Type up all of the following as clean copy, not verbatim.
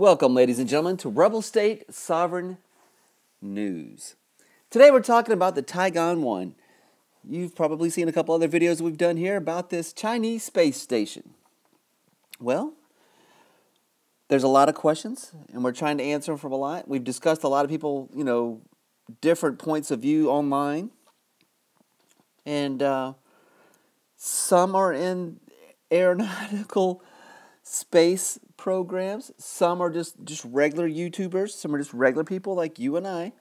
Welcome, ladies and gentlemen, to Rebel State Sovereign News. Today we're talking about the Tiangong-1. You've probably seen a couple other videos we've done here about this Chinese space station. Well, there's a lot of questions, and we're trying to answer them from a lot. We've discussed a lot of people, you know, different points of view online. And some are in aeronautical space programs. Some are just regular YouTubers. Some are just regular people like you and I,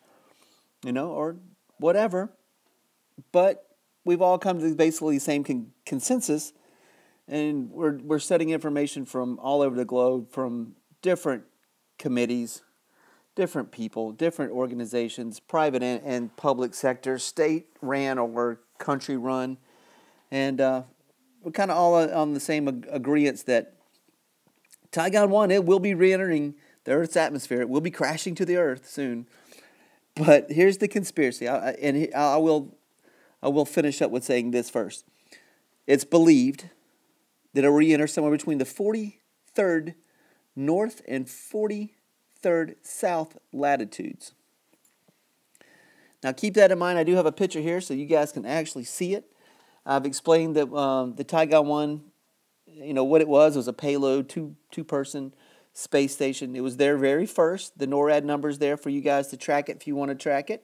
you know, or whatever. But we've all come to basically the same consensus, and we're studying information from all over the globe, from different committees, different people, different organizations, private and public sector, state-ran or country-run, and we're kind of all on the same agreement that Tiangong-1, it will be re-entering the Earth's atmosphere. It will be crashing to the Earth soon. But here's the conspiracy, I will finish up with saying this first. It's believed that it'll re-enter somewhere between the 43rd north and 43rd south latitudes. Now keep that in mind. I do have a picture here so you guys can actually see it. I've explained that the Tiangong-1, you know, what it was a payload, two-person space station. It was their very first. The NORAD number's there for you guys to track it if you want to track it.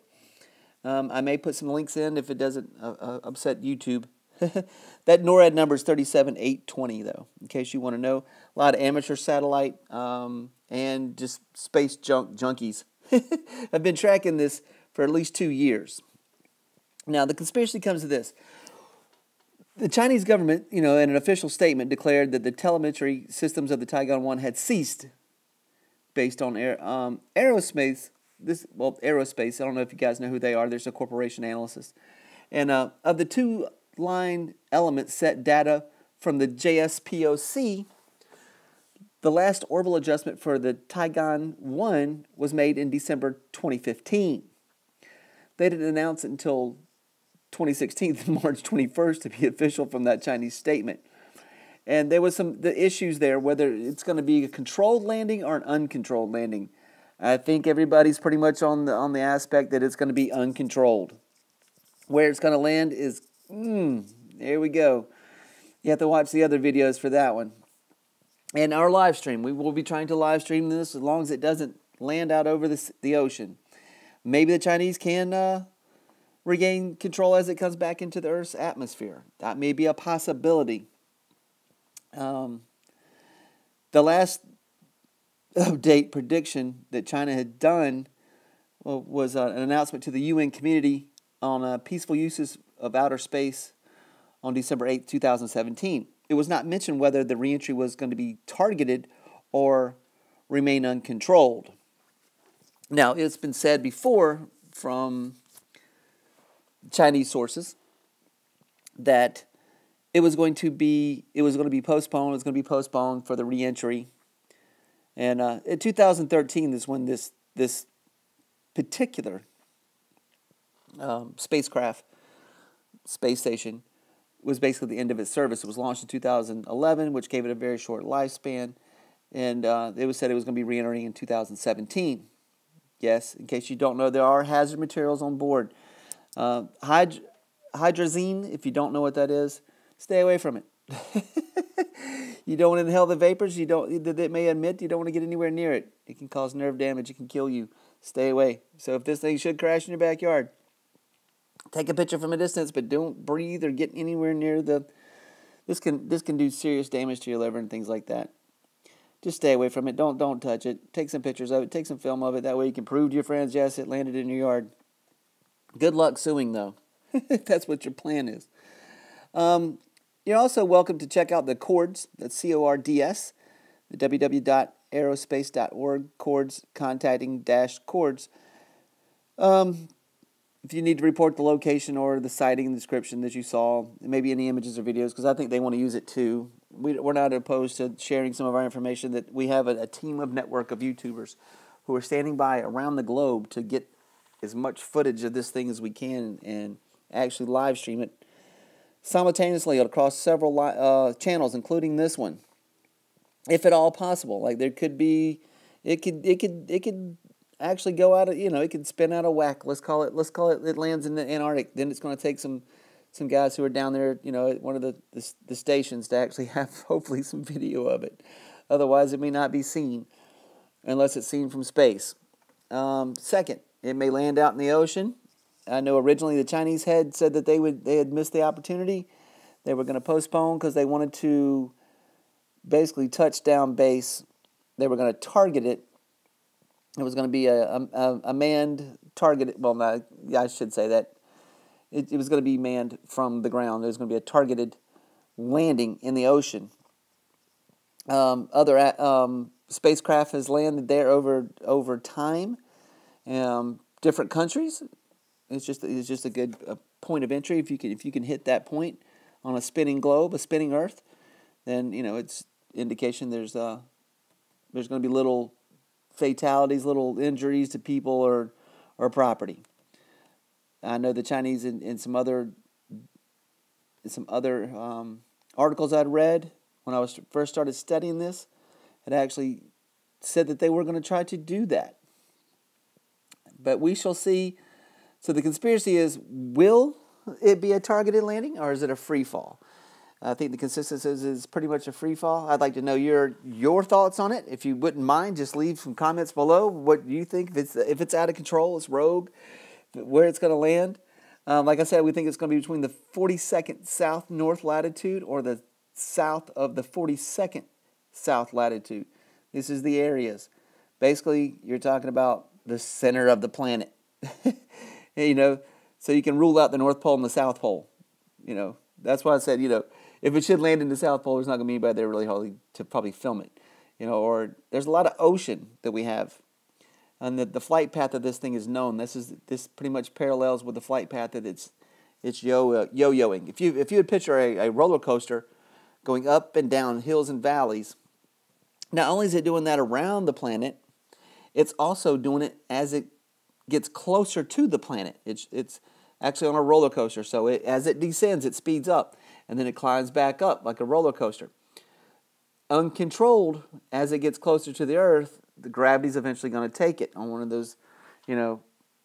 I may put some links in if it doesn't upset YouTube. That NORAD number is 37820, though, in case you want to know. A lot of amateur satellite and just space junkies. I've been tracking this for at least 2 years. Now, the conspiracy comes to this. The Chinese government, you know, in an official statement declared that the telemetry systems of the Tiangong-1 had ceased based on aerospace. Aerospace, I don't know if you guys know who they are. There's a corporation analysis. And of the two-line element set data from the JSPOC, the last orbital adjustment for the Tiangong-1 was made in December 2015. They didn't announce it until 2016 to March 21st to be official from that Chinese statement. And there was some the issues there, whether it's going to be a controlled landing or an uncontrolled landing. I think everybody's pretty much on the aspect that it's going to be uncontrolled. Where it's going to land is, there we go. You have to watch the other videos for that one. And our live stream, we will be trying to live stream this as long as it doesn't land out over the ocean. Maybe the Chinese can regain control as it comes back into the Earth's atmosphere. That may be a possibility. The last update prediction that China had done was an announcement to the UN community on peaceful uses of outer space on December 8, 2017. It was not mentioned whether the reentry was going to be targeted or remain uncontrolled. Now, it's been said before from Chinese sources that it was going to be postponed. It was going to be postponed for the reentry. And in 2013 is when this particular space station was basically the end of its service. It was launched in 2011, which gave it a very short lifespan. And it was said it was going to be reentering in 2017. Yes, in case you don't know, there are hazard materials on board. Hydrazine, if you don't know what that is, stay away from it. You don't want to inhale the vapors. It may emit. You don't want to get anywhere near it. It can cause nerve damage. It can kill you. Stay away. So if this thing should crash in your backyard, take a picture from a distance, but don't breathe or get anywhere near the. This can do serious damage to your liver and things like that. Just stay away from it. Don't touch it. Take some pictures of it. Take some film of it. That way you can prove to your friends, yes, it landed in your yard. Good luck suing, though, if that's what your plan is. You're also welcome to check out the CORDS, that's C-O-R-D-S, the www.aerospace.org, CORDS, contacting-CORDS. If you need to report the location or the sighting and description that you saw, maybe any images or videos, because I think they want to use it too. We're not opposed to sharing some of our information. That we have a team of network of YouTubers who are standing by around the globe to get as much footage of this thing as we can and actually live stream it simultaneously across several channels, including this one, if at all possible. Like, there could be It could actually go out of, it could spin out of whack. Let's call it it lands in the Antarctic. Then it's going to take some guys who are down there, at one of the stations to actually have hopefully some video of it. Otherwise, it may not be seen unless it's seen from space. Second, it may land out in the ocean. I know originally the Chinese had said that they had missed the opportunity. They were going to postpone because they wanted to basically touch down base. They were going to target it. It was going to be a manned targeted. Well, no, I should say that it was going to be manned from the ground. There was going to be a targeted landing in the ocean. Other spacecraft has landed there over time. Different countries. It's just a good point of entry. If you can hit that point on a spinning globe, a spinning Earth, then it's indication there's going to be little fatalities, little injuries to people or property. I know the Chinese in some other articles I'd read when I was first started studying this had actually said that they were going to try to do that. But we shall see. So the conspiracy is, will it be a targeted landing or is it a free fall? I think the consistency is pretty much a free fall. I'd like to know your thoughts on it. If you wouldn't mind, just leave some comments below what you think. If it's out of control, it's rogue, where it's going to land. Like I said, we think it's going to be between the 42nd south north latitude or the south of the 42nd south latitude. This is the areas. Basically, you're talking about the center of the planet. So you can rule out the North Pole and the South Pole. That's why I said, if it should land in the South Pole, there's not going to be anybody there really hardly to probably film it. Or there's a lot of ocean that we have. And the flight path of this thing is known. This pretty much parallels with the flight path that it's yo-yoing. If you would picture a roller coaster going up and down hills and valleys, not only is it doing that around the planet, it's also doing it as it gets closer to the planet. It's actually on a roller coaster, so as it descends, it speeds up, and then it climbs back up like a roller coaster. Uncontrolled, as it gets closer to the Earth, the gravity's eventually going to take it on one of those,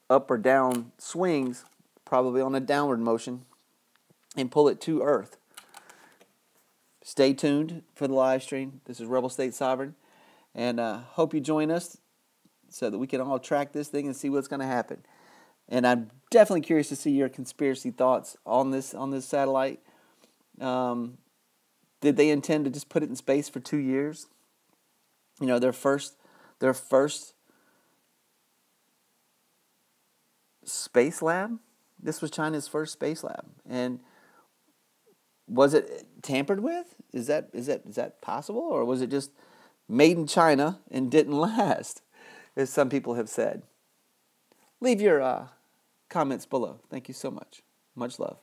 up or down swings, probably on a downward motion, and pull it to Earth. Stay tuned for the live stream. This is Rebel State Sovereign, and I hope you join us so that we can all track this thing and see what's going to happen. And I'm definitely curious to see your conspiracy thoughts on this satellite. Did they intend to just put it in space for 2 years? Their first space lab. This was China's first space lab, and was it tampered with? Is that possible, or was it just made in China and didn't last, as some people have said? Leave your comments below. Thank you so much. Much love.